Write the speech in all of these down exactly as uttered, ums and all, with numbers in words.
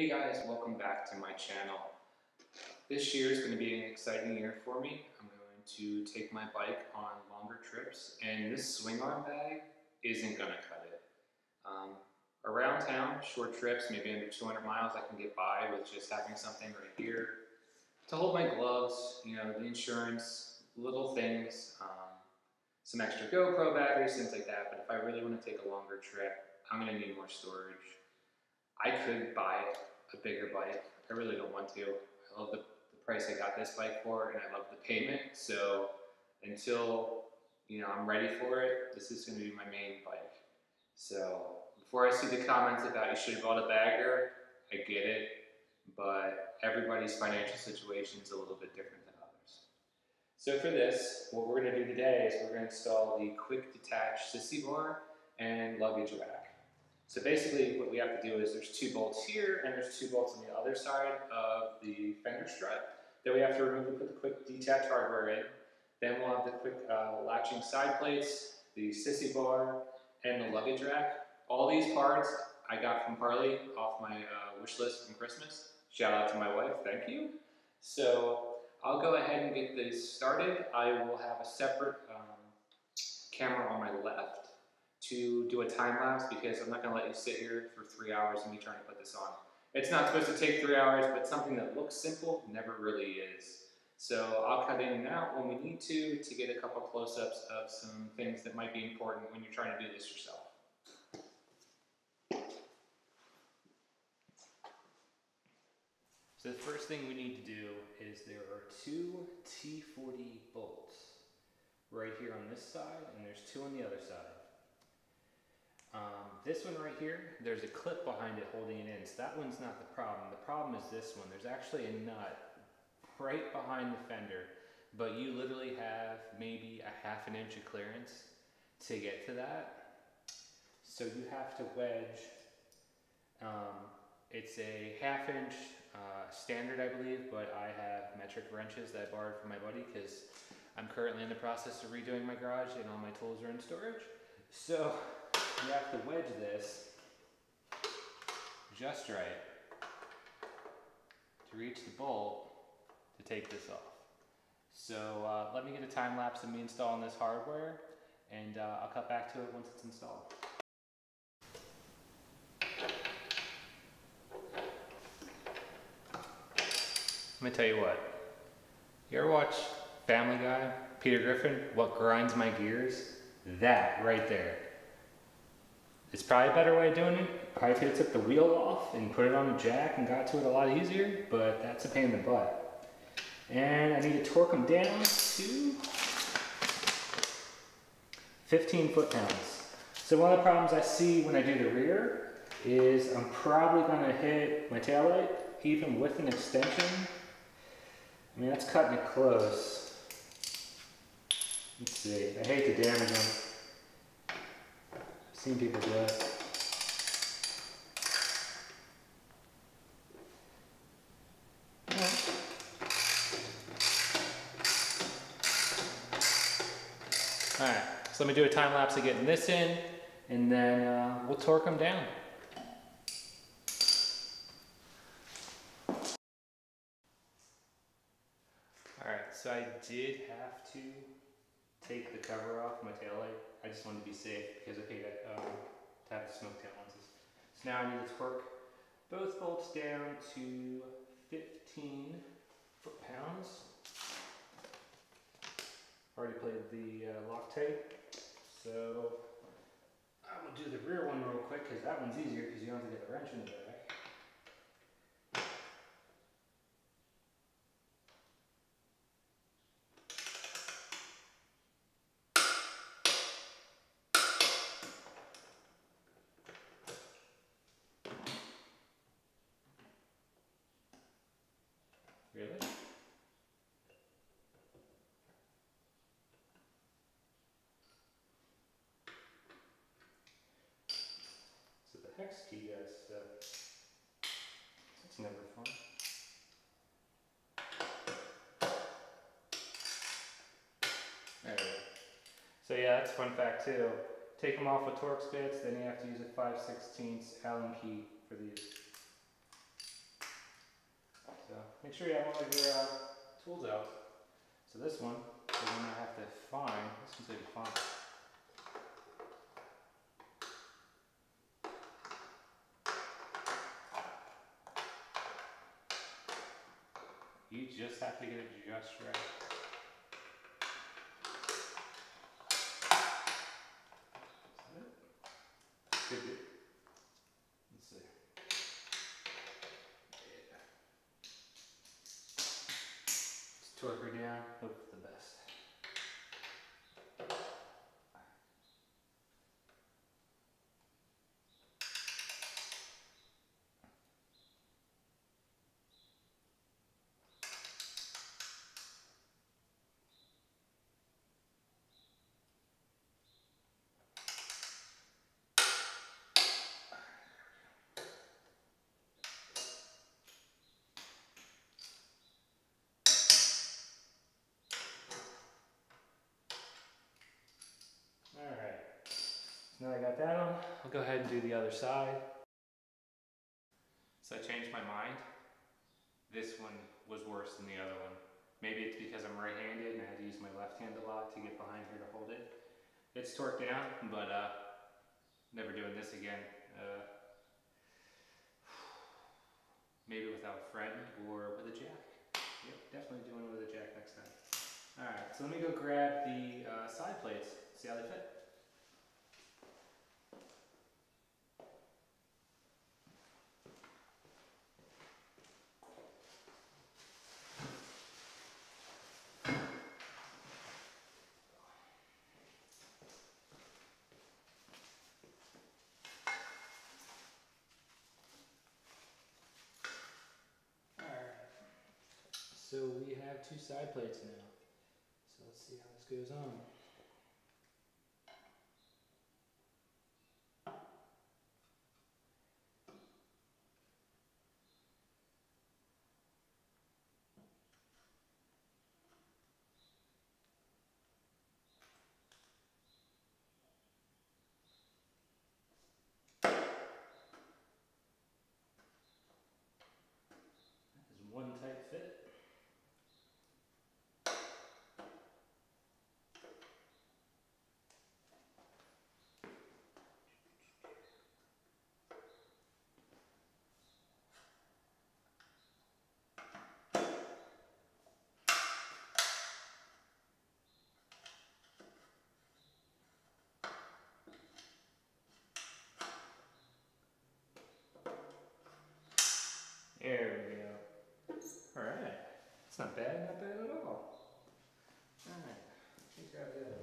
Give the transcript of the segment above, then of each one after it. Hey guys, welcome back to my channel. This year is going to be an exciting year for me. I'm going to take my bike on longer trips, and this swing arm bag isn't going to cut it. Um, around town, short trips, maybe under two hundred miles, I can get by with just having something right here to hold my gloves, you know, the insurance, little things, um, some extra GoPro batteries, things like that. But if I really want to take a longer trip, I'm going to need more storage. I could buy a bigger bike. I really don't want to. I love the, the price I got this bike for, and I love the payment. So until, you know, I'm ready for it, this is going to be my main bike. So before I see the comments about you should have bought a bagger, I get it, but everybody's financial situation is a little bit different than others. So for this, what we're going to do today is we're going to install the quick detach sissy bar and luggage rack. So basically what we have to do is there's two bolts here and there's two bolts on the other side of the fender strut that we have to remove and put the quick detach hardware in. Then we'll have the quick uh, latching side plates, the sissy bar, and the luggage rack. All these parts I got from Harley off my uh, wish list from Christmas. Shout out to my wife, thank you. So I'll go ahead and get this started. I will have a separate um, camera on my left to do a time lapse, because I'm not going to let you sit here for three hours and me trying to put this on. It's not supposed to take three hours, but something that looks simple never really is. So I'll cut in and out when we need to to get a couple close-ups of some things that might be important when you're trying to do this yourself. So the first thing we need to do is there are two T forty bolts right here on this side, and there's two on the other side. Um, this one right here, there's a clip behind it holding it in, so that one's not the problem. The problem is this one. There's actually a nut right behind the fender, but you literally have maybe a half an inch of clearance to get to that. So you have to wedge, um, it's a half inch uh, standard, I believe, but I have metric wrenches that I borrowed from my buddy because I'm currently in the process of redoing my garage and all my tools are in storage. So you have to wedge this just right to reach the bolt to take this off. So uh, let me get a time lapse of me installing this hardware, and uh, I'll cut back to it once it's installed. Let me tell you what, you ever watch Family Guy, Peter Griffin, what grinds my gears? That right there. It's probably a better way of doing it. Probably could have took the wheel off and put it on a jack and got to it a lot easier, but that's a pain in the butt. And I need to torque them down to fifteen foot pounds. So one of the problems I see when I do the rear is I'm probably gonna hit my taillight, even with an extension. I mean, that's cutting it close. Let's see, I hate to damage them. Seen people do it. Yeah. All right, so let me do a time lapse of getting this in, and then uh, we'll torque them down. All right, so I did have to take the cover off my taillight. I just wanted to be safe because I paid um, to have the smoke tail lenses. So now I need to torque both bolts down to fifteen foot pounds. Already played the uh, Loctite. So I will do the rear one real quick because that one's easier because you don't have to get the wrench in the back. Really? So the hex key guys stuff. That's never fun. There we go. So yeah, that's a fun fact too. Take them off with Torx bits, then you have to use a five sixteenths Allen key for these. make sure you have all of your uh, tools out. So this one, the one I have to find, this one's like a find. You just have to get it just right. Is that it? Good. Let's see. Yeah. Just torque her down. Hope for the best. Now I got that on, I'll go ahead and do the other side. So I changed my mind. This one was worse than the other one. Maybe it's because I'm right-handed and I had to use my left hand a lot to get behind here to hold it. It's torqued down, but uh, never doing this again. Uh, maybe without a friend or with a jack. Yep, definitely doing it with a jack next time. All right, so let me go grab the uh, side plates, see how they fit. So we have two side plates now. So let's see how this goes on. That is one tight fit. There we go. Alright. It's not bad, not bad at all. Alright. Let me grab the other one.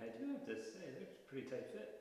I do have to say, they're pretty tight fit.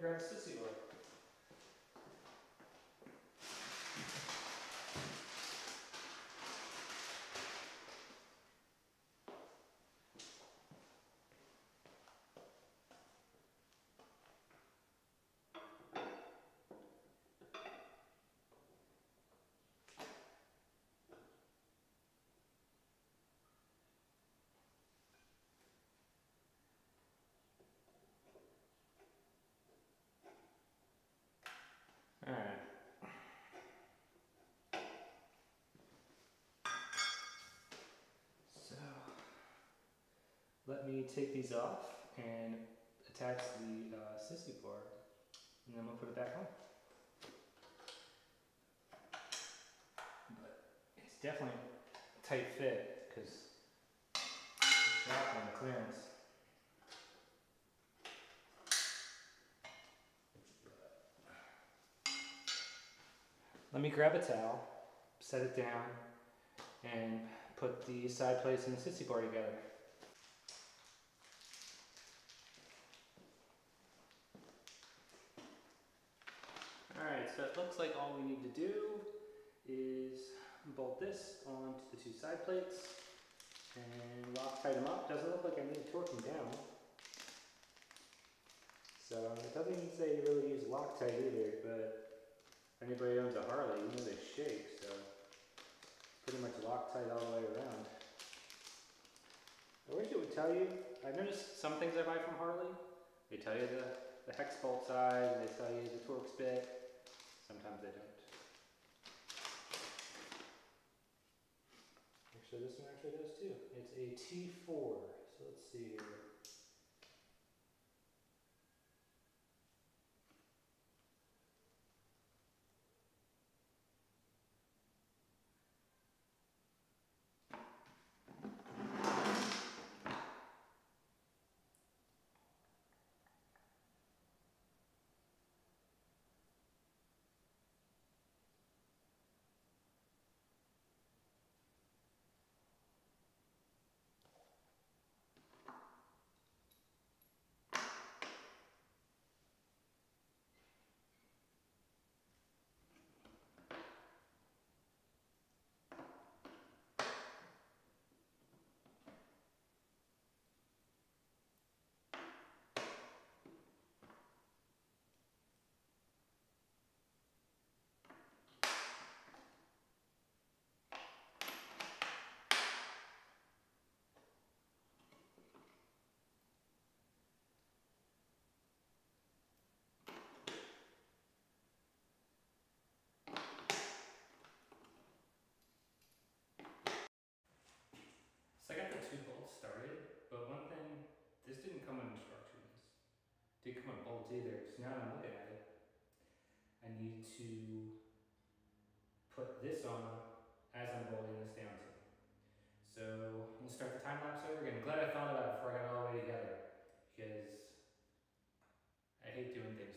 Grab sissy oil. let me take these off and attach the uh, sissy bar, and then we'll put it back on. But it's definitely a tight fit because it's not on the clearance. Let me grab a towel, set it down, and put the side plates and the sissy bar together. Alright, so it looks like all we need to do is bolt this onto the two side plates and Loctite them up. Doesn't look like I need to torque them down. So it doesn't say you really use Loctite either, but anybody owns a Harley, you know they shake, so pretty much Loctite all the way around. I wish it would tell you. I've noticed some things I buy from Harley, they tell you the, the hex bolt size, they tell you the Torx bit, sometimes they don't. Actually, this one actually does too. It's a T four, so let's see here. So I got the two bolts started, but one thing, this didn't come in instructions. Didn't come in bolts either, so now I'm looking at it. I need to put this on as I'm bolting this down to it. So I'm gonna start the time lapse over again. I'm glad I thought about it before I got all the way together, because I hate doing things twice.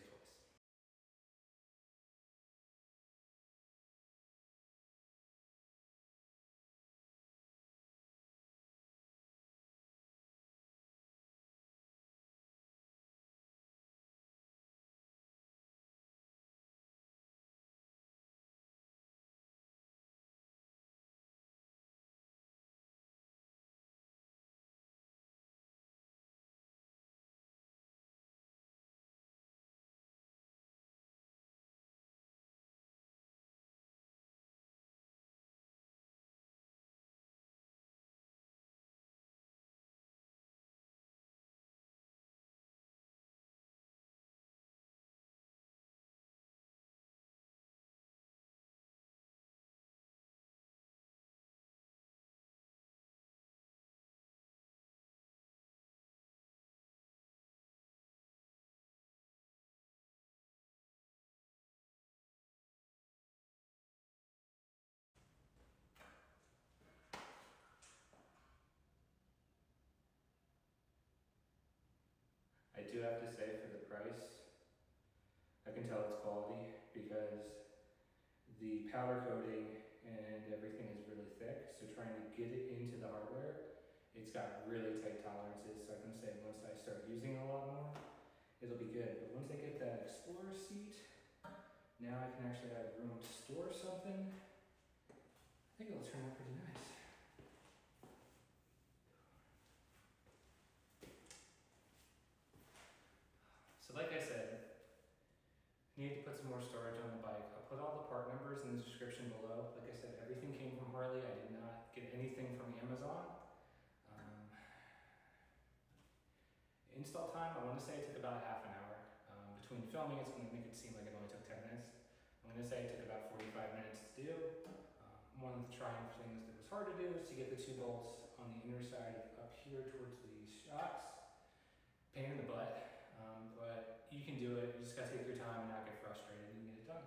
I do have to say, for the price, I can tell it's quality because the powder coating and everything is really thick, so trying to get it into the hardware, it's got really tight tolerances, so I can say once I start using it a lot more, it'll be good. But once I get that Explorer seat, now I can actually have room to store something. I think it'll turn out pretty nice. So like I said, I need to put some more storage on the bike. I'll put all the part numbers in the description below. Like I said, everything came from Harley. I did not get anything from Amazon. Um, install time, I want to say it took about half an hour. Um, between filming, it's going to make it seem like it only took ten minutes. I'm going to say it took about forty-five minutes to do. Um, one of the trying things that was hard to do is to get the two bolts on the inner side up here towards the pain in the butt, um, but you can do it. You just gotta take your time and not get frustrated and get it done.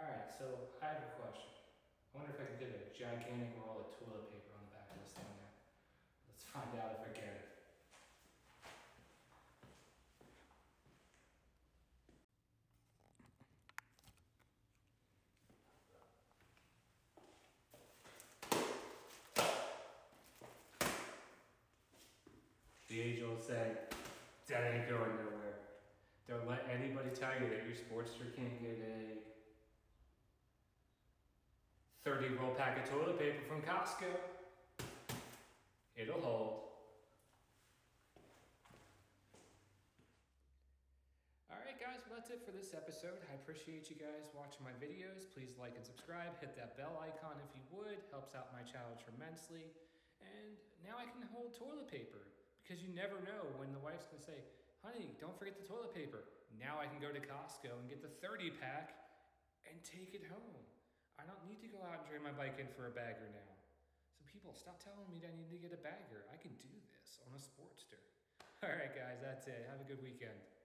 All right, so I have a question. I wonder if I can get a gigantic roll of toilet paper on the back of this thing there. Let's find out if I can. The age-old saying, that ain't going nowhere. Don't let anybody tell you that your Sportster can't get a thirty roll pack of toilet paper from Costco. It'll hold. Alright guys, well that's it for this episode. I appreciate you guys watching my videos. Please like and subscribe. Hit that bell icon if you would. Helps out my channel tremendously. And now I can hold toilet paper. Because you never know when the wife's gonna say, honey, don't forget the toilet paper. Now I can go to Costco and get the thirty pack and take it home. I don't need to go out and drain my bike in for a bagger now. So people, stop telling me that I need to get a bagger. I can do this on a Sportster. All right, guys, that's it. Have a good weekend.